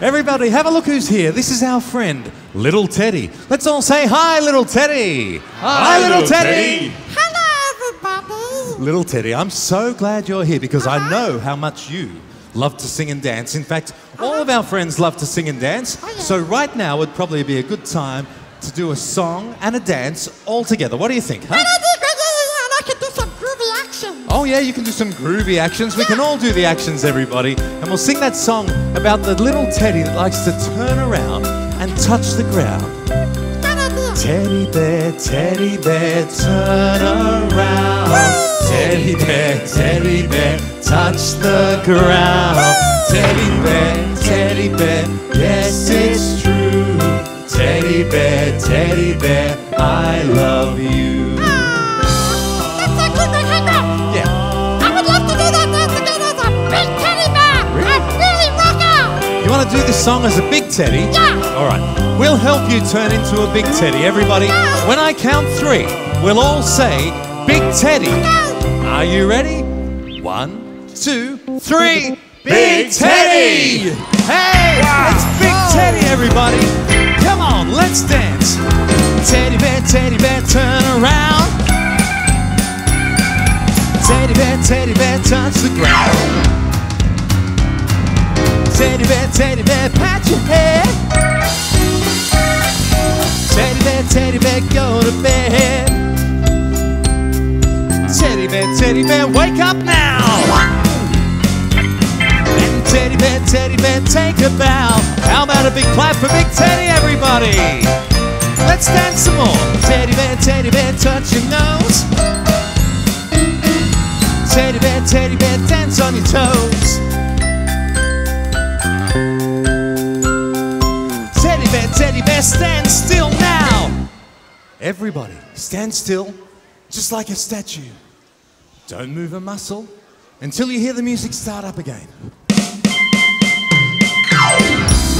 Everybody, have a look who's here. This is our friend, Little Teddy. Let's all say hi, Little Teddy. Hi, Little Teddy. Hello, everybody. Little Teddy, I'm so glad you're here because I know how much you love to sing and dance. In fact, all of our friends love to sing and dance. So right now would probably be a good time to do a song and a dance all together. What do you think? I can do some groovy actions. Oh yeah, you can do some groovy actions. We can all do the actions, everybody. And we'll sing that song about the little Teddy that likes to turn around and touch the ground. Teddy bear, turn around. Woo! Teddy bear, touch the ground. Woo! Teddy bear, yes it's true. Teddy bear, I love you. Oh, that's so cute, I hang up. Yeah. I would love to do that dance again as a big teddy bear. Really? I really rock out. You want to do this song as a big teddy? Yeah. All right. We'll help you turn into a big teddy, everybody. No. When I count three, we'll all say big teddy. No. Are you ready? 1, 2, 3. Big Teddy! Hey! Wow. It's Big Teddy, everybody! Come on, let's dance! Teddy bear, turn around! Teddy bear, touch the ground! Teddy bear, pat your head! Teddy bear, go to bed! Teddy bear, wake up now! Teddy bear, take a bow. How about a big clap for Big Teddy, everybody? Let's dance some more. Teddy bear, touch your nose. Teddy bear, dance on your toes. Teddy bear, stand still now. Everybody, stand still, just like a statue. Don't move a muscle until you hear the music start up again.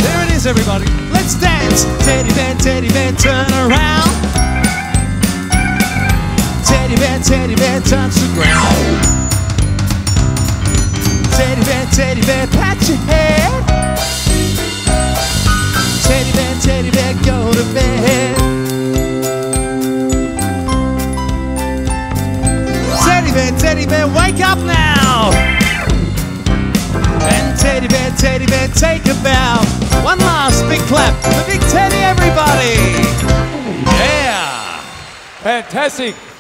There it is, everybody. Let's dance. Teddy bear, turn around. Teddy bear, touch the ground. Teddy bear, pat your hair. Teddy bear, go to bed. Teddy bear, wake up now. And teddy bear, take a bow. One last big clap for Big Teddy, everybody! Yeah! Fantastic!